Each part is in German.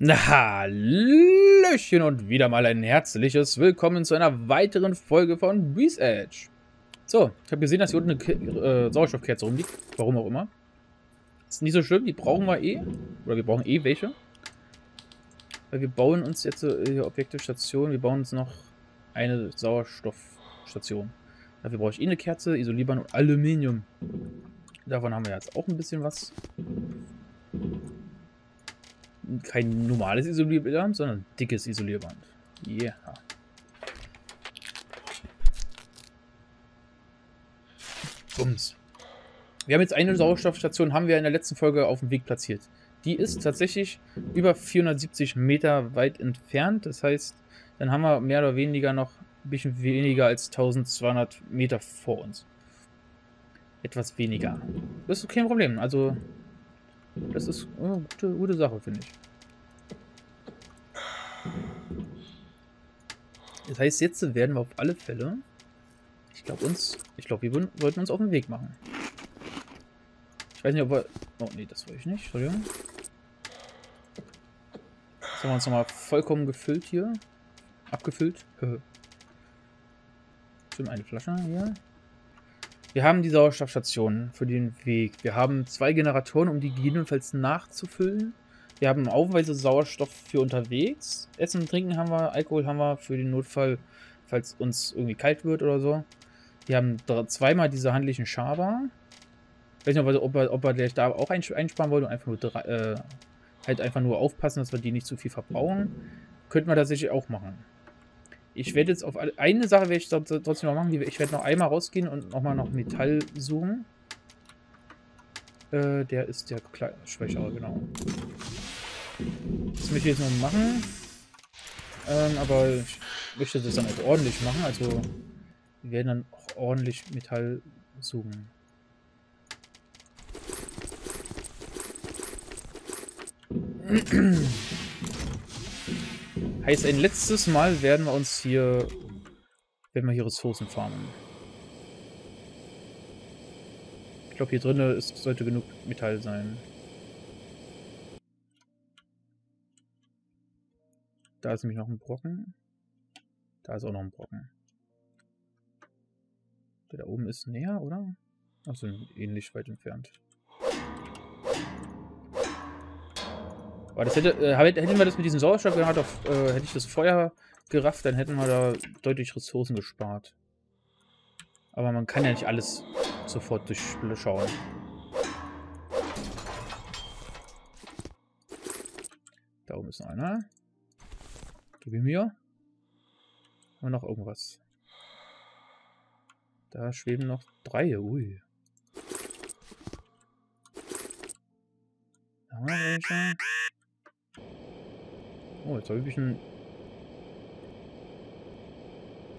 Na, hallöchen und wieder mal ein herzliches Willkommen zu einer weiteren Folge von Breathedge. So, ich habe gesehen, dass hier unten eine Sauerstoffkerze rumliegt. Warum auch immer. Ist nicht so schlimm, die brauchen wir eh. Oder wir brauchen eh welche. Weil wir bauen uns jetzt hier Objekte, Stationen. Wir bauen uns noch eine Sauerstoffstation. Dafür brauche ich eh eine Kerze, Isolierband und Aluminium. Davon haben wir jetzt auch ein bisschen was. Kein normales Isolierband, sondern dickes Isolierband. Yeah. Bums. Wir haben jetzt eine Sauerstoffstation, haben wir in der letzten Folge auf dem Weg platziert. Die ist tatsächlich über 470 Meter weit entfernt. Das heißt, dann haben wir mehr oder weniger noch ein bisschen weniger als 1200 Meter vor uns. Etwas weniger. Das ist kein Problem. Also... das ist eine gute Sache, finde ich. Das heißt, jetzt werden wir auf alle Fälle... Ich glaube, wir wollten uns auf den Weg machen. Ich weiß nicht, ob wir... Oh, nee, das wollte ich nicht. Entschuldigung. Jetzt haben wir uns nochmal vollkommen gefüllt hier. Abgefüllt. Stimmt, eine Flasche hier. Wir haben die Sauerstoffstationen für den Weg. Wir haben zwei Generatoren, um die jedenfalls nachzufüllen. Wir haben haufenweise Sauerstoff für unterwegs. Essen und Trinken haben wir, Alkohol haben wir für den Notfall, falls uns irgendwie kalt wird oder so. Wir haben zweimal diese handlichen Schaber. Ich weiß nicht, ob wir gleich da auch einsparen wollen und einfach nur, halt einfach nur aufpassen, dass wir die nicht zu viel verbrauchen. Könnten wir tatsächlich auch machen. Ich werde jetzt auf eine Sache werde ich trotzdem noch machen. Ich werde noch einmal rausgehen und nochmal noch Metall suchen. Der ist der Schwächere, genau. Das möchte ich jetzt noch machen. Aber ich möchte das dann auch ordentlich machen. Also wir werden dann auch ordentlich Metall suchen. Heißt, ein letztes Mal werden wir hier Ressourcen farmen. Ich glaube, hier drinnen sollte genug Metall sein. Da ist nämlich noch ein Brocken. Da ist auch noch ein Brocken. Der da oben ist näher, oder? Also ähnlich weit entfernt. Aber das hätten wir das mit diesem Sauerstoff gehabt, hätte ich das Feuer gerafft, dann hätten wir da deutlich Ressourcen gespart. Aber man kann ja nicht alles sofort durchschauen. Da oben ist noch einer. Gib ihm hier. Und noch irgendwas. Da schweben noch drei. Ui. Da haben wir welche. Oh, jetzt habe ich ein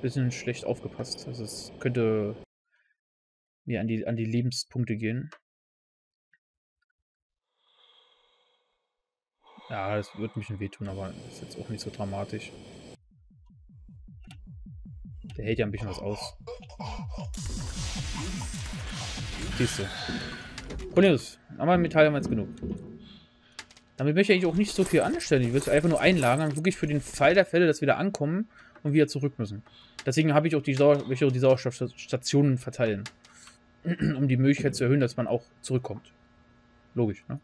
bisschen schlecht aufgepasst. Also es könnte mir an die Lebenspunkte gehen. Ja, das wird mich wehtun, aber ist jetzt auch nicht so dramatisch. Der hält ja ein bisschen was aus. Siehst du. Cornelius, aber Metall haben wir jetzt genug. Damit möchte ich auch nicht so viel anstellen. Ich will es einfach nur einlagern, wirklich für den Fall der Fälle, dass wir da ankommen und wieder zurück müssen. Deswegen habe ich auch die Sauerstoffstationen verteilen, um die Möglichkeit zu erhöhen, dass man auch zurückkommt. Logisch, ne?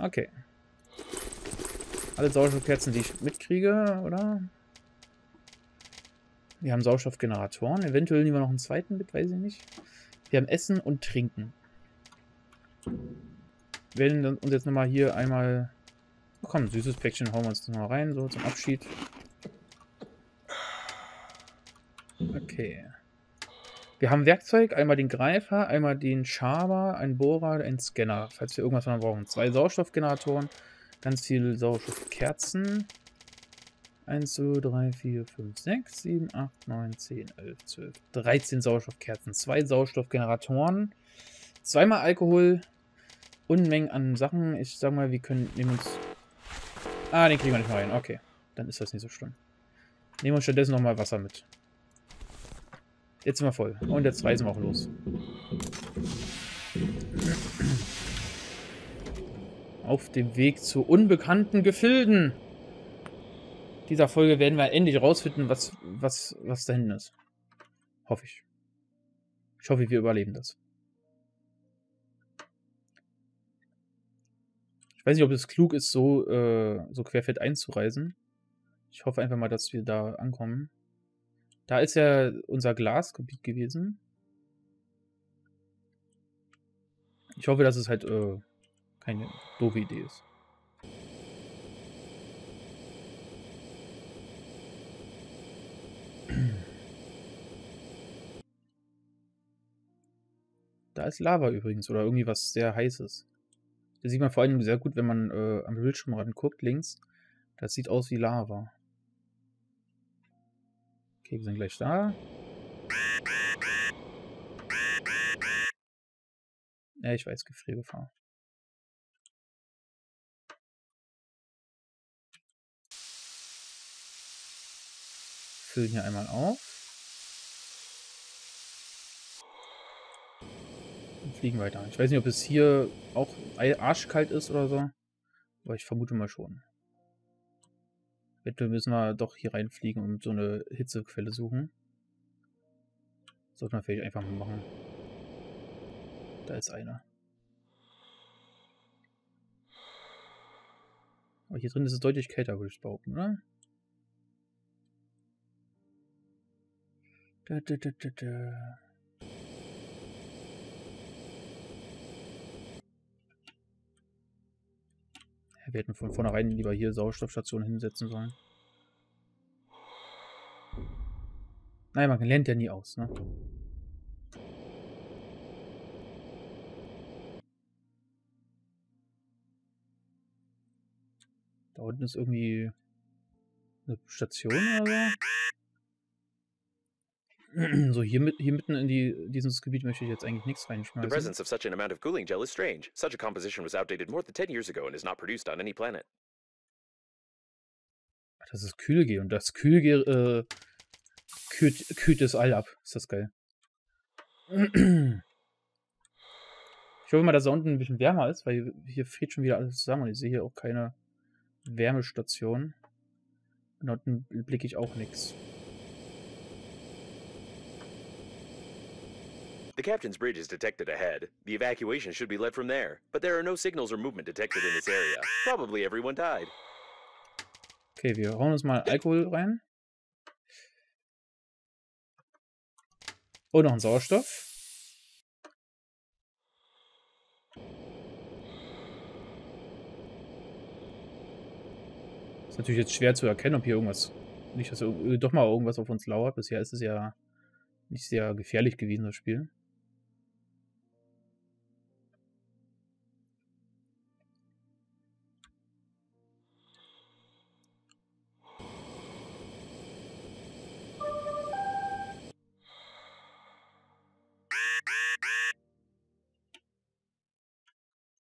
Okay. Alle Sauerstoffkerzen, die ich mitkriege, oder? Wir haben Sauerstoffgeneratoren. Eventuell nehmen wir noch einen zweiten mit, weiß ich nicht. Wir haben Essen und Trinken. Wenn dann uns jetzt nochmal hier einmal... Oh, komm, süßes Päckchen, hauen wir uns das mal rein, so zum Abschied. Okay. Wir haben Werkzeug, einmal den Greifer, einmal den Schaber, einen Bohrer, einen Scanner, falls wir irgendwas noch brauchen. Zwei Sauerstoffgeneratoren, ganz viele Sauerstoffkerzen. 1, 2, 3, 4, 5, 6, 7, 8, 9, 10, 11, 12, 13 Sauerstoffkerzen, zwei Sauerstoffgeneratoren, zweimal Alkohol... Unmengen an Sachen. Ich sag mal, wir können... Nehmen uns... Ah, den kriegen wir nicht mal rein. Okay. Dann ist das nicht so schlimm. Nehmen wir uns stattdessen nochmal Wasser mit. Jetzt sind wir voll. Und jetzt reisen wir auch los. auf dem Weg zu unbekannten Gefilden. In dieser Folge werden wir endlich rausfinden, was da hinten ist. Hoffe ich. Ich hoffe, wir überleben das. Ich weiß nicht, ob es klug ist, so querfeld einzureisen. Ich hoffe einfach mal, dass wir da ankommen. Da ist ja unser Glasgebiet gewesen. Ich hoffe, dass es halt keine doofe Idee ist. Da ist Lava übrigens oder irgendwie was sehr Heißes. Das sieht man vor allem sehr gut, wenn man am Bildschirmrand guckt, links. Das sieht aus wie Lava. Okay, wir sind gleich da. Ja, ich weiß, Gefriergefahr. Füllen hier einmal auf. Und fliegen weiter. Ich weiß nicht, ob es hier auch arschkalt ist oder so. Aber ich vermute mal schon. Eventuell müssen wir doch hier reinfliegen und so eine Hitzequelle suchen. Sollten wir vielleicht einfach mal machen. Da ist einer. Aber hier drin ist es deutlich kälter, würde ich behaupten, oder? Da. Wir hätten von vornherein lieber hier Sauerstoffstationen hinsetzen sollen. Nein, man lernt ja nie aus, ne? Da unten ist irgendwie eine Station oder so. So, hier mitten in dieses Gebiet möchte ich jetzt eigentlich nichts reinschmeißen. The presence of such an amount of cooling gel is strange. Such a composition was outdated more than 10 years ago and is not produced on any planet. Das ist Kühlgel und das Kühlgel kühlt das All ab. Ist das geil. Ich hoffe mal, dass da unten ein bisschen wärmer ist, weil hier friert schon wieder alles zusammen und ich sehe hier auch keine Wärmestation. Und unten blicke ich auch nichts. The captain's bridge is detected ahead. The evacuation should be led from there, but there are no signals or movement detected in this area. Probably everyone died. Okay, wir hauen uns mal Alkohol rein. Oh, noch ein Sauerstoff. Ist natürlich jetzt schwer zu erkennen, ob hier irgendwas, nicht dass doch mal irgendwas auf uns lauert. Bisher ist es ja nicht sehr gefährlich gewesen, das Spiel.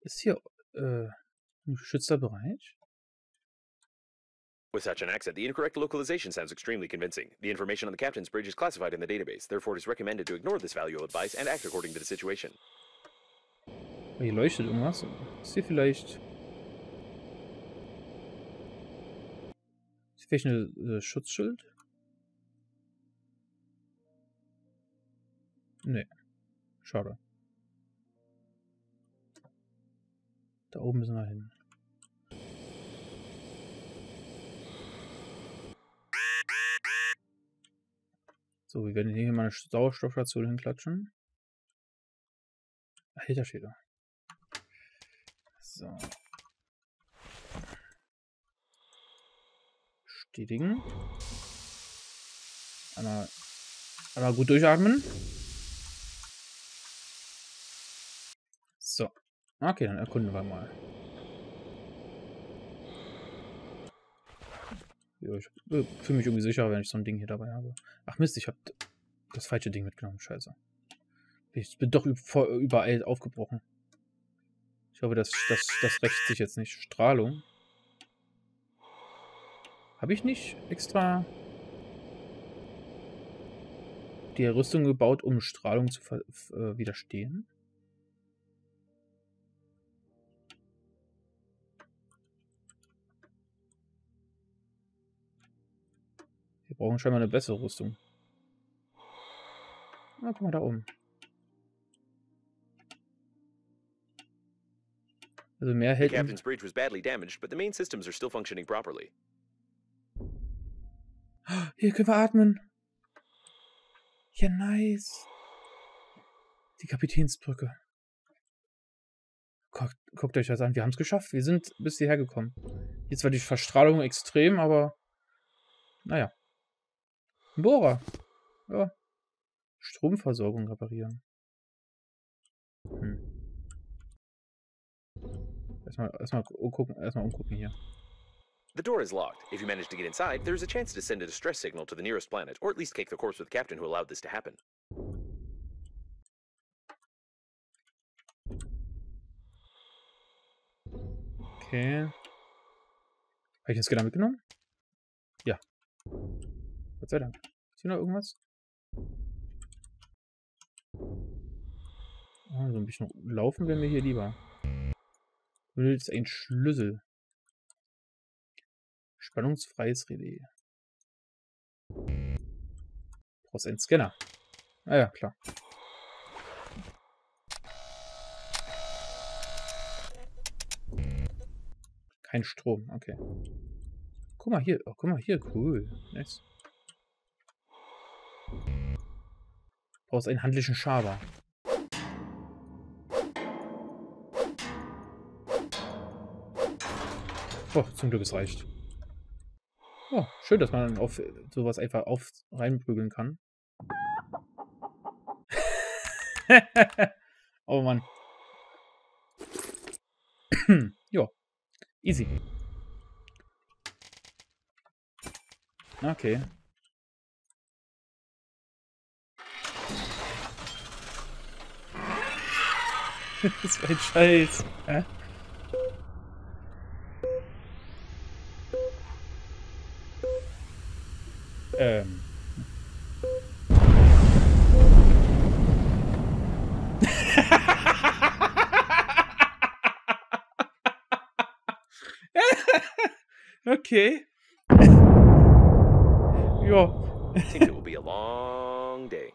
Ist hier ein geschützter Bereich? With such an accent, the incorrect localization sounds extremely convincing. The information on the Captain's Bridge is classified in the database, therefore it is recommended to ignore this valuable advice and act according to the situation. Hier leuchtet irgendwas. Ist hier vielleicht... Ist hier vielleicht ein Schutzschild? Nee. Schade. Da oben müssen wir hin. So, wir werden hier mal eine Sauerstoffstation hinklatschen. Alter Schäder. So. Stetigen. Einmal gut durchatmen. So. Okay, dann erkunden wir mal. Ich fühle mich irgendwie sicher, wenn ich so ein Ding hier dabei habe. Ach Mist, ich habe das falsche Ding mitgenommen. Scheiße. Ich bin doch überall aufgebrochen. Ich hoffe, das rächt sich jetzt nicht. Strahlung. Habe ich nicht extra die Rüstung gebaut, um Strahlung zu widerstehen? Brauchen scheinbar eine bessere Rüstung. Na, guck mal da oben. Also mehr hält. Captain's Breach was badly damaged, but the main systems are still functioning properly. Hier können wir atmen. Ja, nice. Die Kapitänsbrücke. Guckt euch das an. Wir haben es geschafft. Wir sind bis hierher gekommen. Jetzt war die Verstrahlung extrem, aber naja. Ein Bohrer. Ja. Stromversorgung reparieren. Erstmal umgucken hier. The door is locked. If you manage to get inside, there's a chance to send a distress signal to the nearest planet, or at least kick the corpse of the captain who allowed this to happen. Okay. Habe ich den Scanner mitgenommen? Ja. Gott sei Dank. Ist hier noch irgendwas? Oh, so ein bisschen laufen wäre mir hier lieber. Will ist ein Schlüssel. Spannungsfreies Relais. Brauchst einen Scanner. Ah ja, klar. Kein Strom, okay. Guck mal hier, cool. Nice. Brauchst einen handlichen Schaber. Boah, zum Glück, es reicht. Oh, schön, dass man auf sowas einfach auf reinprügeln kann. Oh Mann. Jo. Easy. Okay. Das war ein Scheiß. Hä? Okay. Jo. Seems it will be a long day.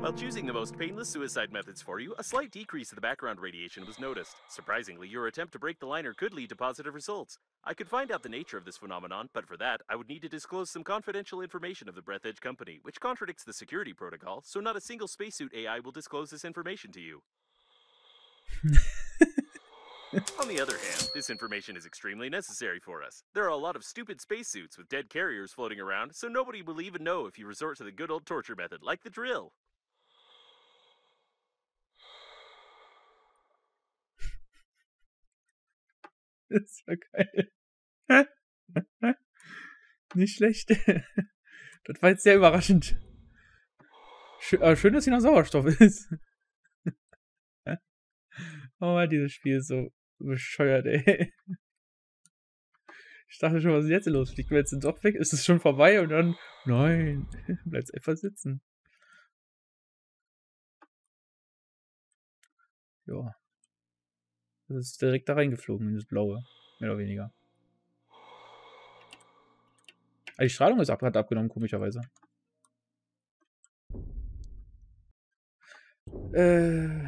While choosing the most painless suicide methods for you, a slight decrease of the background radiation was noticed. Surprisingly, your attempt to break the liner could lead to positive results. I could find out the nature of this phenomenon, but for that, I would need to disclose some confidential information of the Breathedge company, which contradicts the security protocol, so not a single spacesuit AI will disclose this information to you. On the other hand, this information is extremely necessary for us. There are a lot of stupid spacesuits with dead carriers floating around, so nobody will even know if you resort to the good old torture method, like the drill. Das ist ja geil. Nicht schlecht. Das war jetzt sehr überraschend. Schön, dass hier noch Sauerstoff ist. Oh Mann, dieses Spiel ist so bescheuert, ey. Ich dachte schon, was ist jetzt losfliegt. Wir jetzt sind doch weg, ist es schon vorbei und dann... Nein, bleibt's einfach sitzen. Ja. Das ist direkt da reingeflogen, in das Blaue. Mehr oder weniger. Also die Strahlung ist hat abgenommen, komischerweise.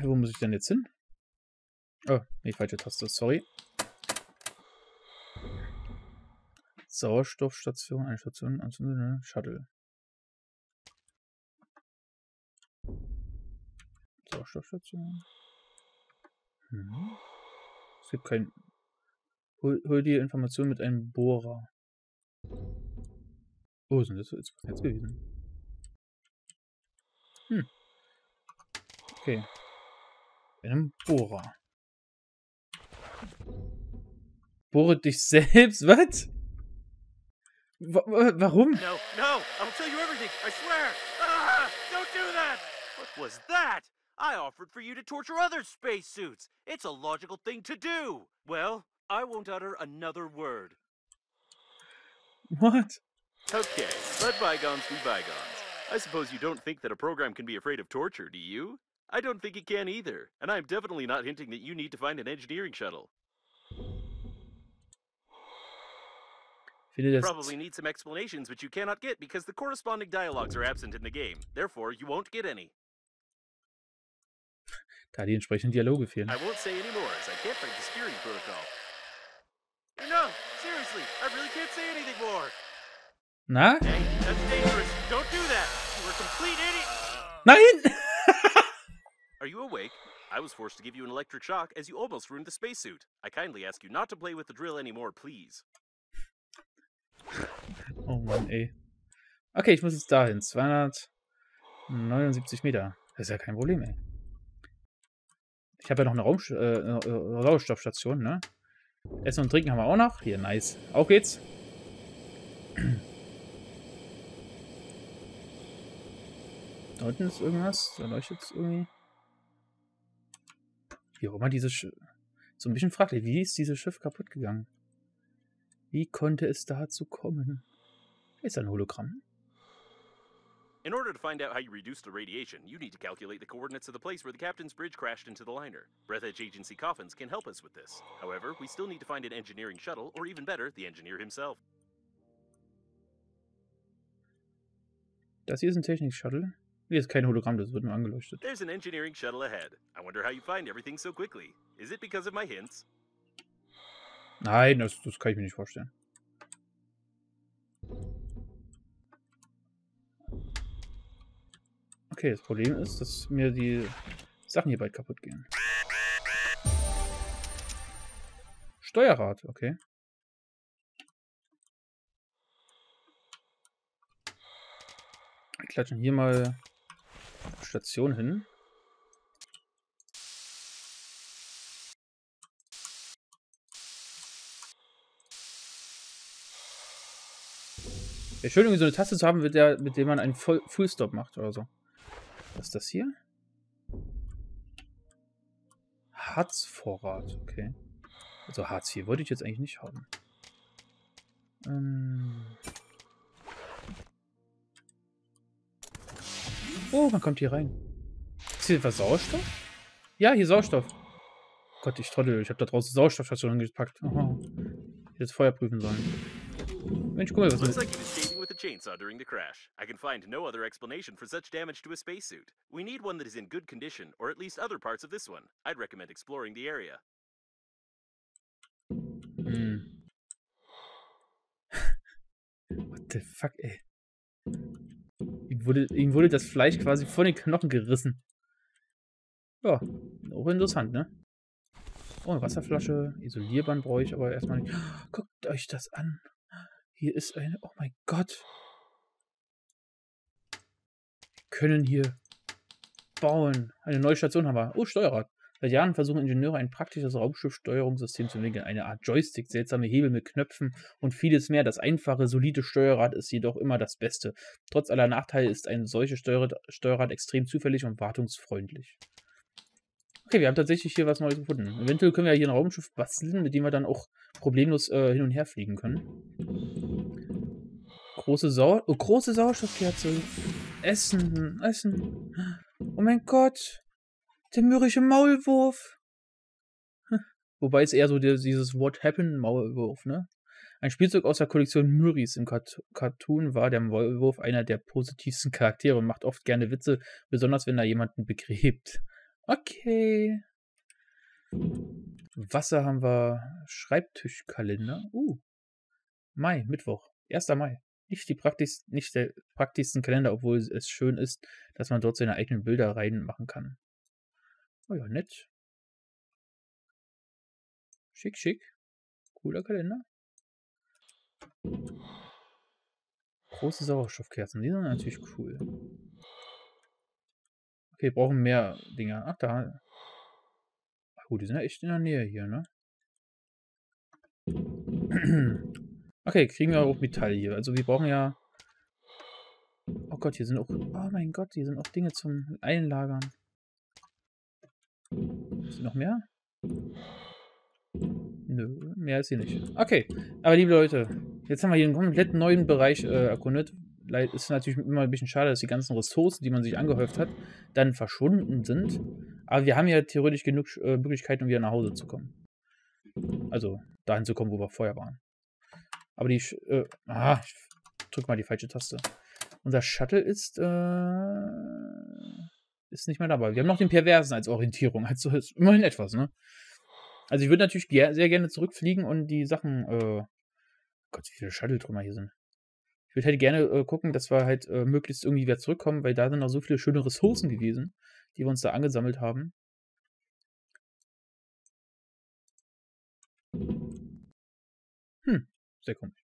Wo muss ich denn jetzt hin? Oh, nee, falsche Taste, sorry. Sauerstoffstation, eine Station, anzünden, Shuttle. Sauerstoffstation. Es gibt kein... Hol dir Informationen mit einem Bohrer. Oh, sind das jetzt gewesen? Okay. Mit einem Bohrer. Bohre dich selbst? Was? Warum? No, no, I'll tell you everything, I swear! Ah, don't do that! What was that? I offered for you to torture other spacesuits. It's a logical thing to do. Well, I won't utter another word. What? Okay, let bygones be bygones. I suppose you don't think that a program can be afraid of torture, do you? I don't think it can either, and I'm definitely not hinting that you need to find an engineering shuttle. Finde das. Probably need some explanations which you cannot get because the corresponding dialogues are absent in the game. Therefore, you won't get any. Da die entsprechenden Dialoge fehlen. I won't say any more as I can't break the steering protocol. No, seriously, I really can't say anything more. Na? Hey, that's dangerous. Don't do that. You were complete idiot. Nein! Are you awake? I was forced to give you an electric shock as you almost ruined the spacesuit. I kindly ask you not to play with the drill anymore, please. Oh Mann, ey. Okay, ich muss jetzt dahin. 279 Meter. Das ist ja kein Problem, ey. Ich habe ja noch eine Sauerstoffstation, ne? Essen und Trinken haben wir auch noch. Hier, nice. Auf geht's. Da unten ist irgendwas. Da leuchtet es irgendwie. Wie auch immer dieses Schiff. So ein bisschen fraglich. Wie ist dieses Schiff kaputt gegangen? Wie konnte es dazu kommen? Ist ein Hologramm. In order to find out how you reduce the radiation, you need to calculate the coordinates of the place where the captain's bridge crashed into the liner. Breathedge Agency Coffins can help us with this. However, we still need to find an engineering shuttle, or even better, the engineer himself. Das hier ist ein Technik-Shuttle. Hier ist kein Hologramm, das wird nur angeleuchtet. There's an engineering shuttle ahead. I wonder how you find everything so quickly. Is it because of my hints? Nein, das kann ich mir nicht vorstellen. Okay, das Problem ist, dass mir die Sachen hier bald kaputt gehen. Steuerrad, okay. Wir klatschen hier mal Station hin. Ja, schön, irgendwie so eine Taste zu haben, mit der man einen Fullstop macht oder so. Was ist das hier? Harzvorrat, okay. Also Harz hier wollte ich jetzt eigentlich nicht haben. Oh, man kommt hier rein. Ist hier etwas Sauerstoff? Ja, hier Sauerstoff. Gott, ich trottel. Ich habe da draußen Sauerstoffstation hingepackt. Oh, ich hätte das Feuer prüfen sollen. Mensch, guck mal, was ist das? Chainsaw during the crash. I can find no other explanation for such damage to a spacesuit. We need one that is in good condition, or at least other parts of this one. I'd recommend exploring the area. What the fuck, ey? Ihm wurde das Fleisch quasi von den Knochen gerissen. Ja, auch interessant, ne? Oh, eine Wasserflasche. Isolierband brauche ich aber erstmal nicht. Guckt euch das an. Hier ist eine... Oh mein Gott. Wir können hier bauen. Eine neue Station haben wir. Oh, Steuerrad. Seit Jahren versuchen Ingenieure ein praktisches Raumschiffsteuerungssystem zu entwickeln. Eine Art Joystick, seltsame Hebel mit Knöpfen und vieles mehr. Das einfache, solide Steuerrad ist jedoch immer das Beste. Trotz aller Nachteile ist ein solches Steuerrad extrem zufällig und wartungsfreundlich. Okay, wir haben tatsächlich hier was Neues gefunden. Eventuell können wir hier ein Raumschiff basteln, mit dem wir dann auch problemlos hin und her fliegen können. Große Sauerstoffkerze. Essen. Oh mein Gott. Der mürrische Maulwurf. Wobei es eher so dieses What Happened Maulwurf, ne? Ein Spielzeug aus der Kollektion Murris. Im Cartoon war der Maulwurf einer der positivsten Charaktere und macht oft gerne Witze, besonders wenn er jemanden begräbt. Okay. Wasser haben wir. Schreibtischkalender. Mai, Mittwoch. 1. Mai. Nicht der praktischsten Kalender, obwohl es schön ist, dass man dort seine eigenen Bilder reinmachen kann. Oh ja, nett. Schick, schick. Cooler Kalender. Große Sauerstoffkerzen. Die sind natürlich cool. Okay, brauchen mehr Dinger. Ach, da. Ach gut, die sind ja echt in der Nähe hier, ne? Okay, kriegen wir auch Metall hier. Also wir brauchen ja... Oh Gott, hier sind auch... Oh mein Gott, hier sind auch Dinge zum Einlagern. Ist hier noch mehr? Nö, mehr ist hier nicht. Okay, aber liebe Leute, jetzt haben wir hier einen komplett neuen Bereich erkundet. Ist natürlich immer ein bisschen schade, dass die ganzen Ressourcen, die man sich angehäuft hat, dann verschwunden sind. Aber wir haben ja theoretisch genug Möglichkeiten, um wieder nach Hause zu kommen. Also dahin zu kommen, wo wir vorher waren. Aber die... ich drück mal die falsche Taste. Unser Shuttle ist nicht mehr dabei. Wir haben noch den Perversen als Orientierung. Also ist immerhin etwas, ne? Also ich würde natürlich sehr gerne zurückfliegen und die Sachen... Gott, wie viele Shuttle-Trümmer hier sind. Ich würde halt gerne gucken, dass wir halt möglichst irgendwie wieder zurückkommen, weil da sind noch so viele schöne Ressourcen gewesen, die wir uns da angesammelt haben. Sehr komisch.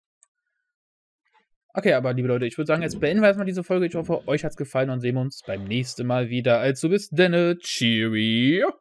Okay, aber liebe Leute, ich würde sagen, jetzt beenden wir erstmal diese Folge. Ich hoffe, euch hat's gefallen und sehen wir uns beim nächsten Mal wieder. Also bis dann. Cheerio!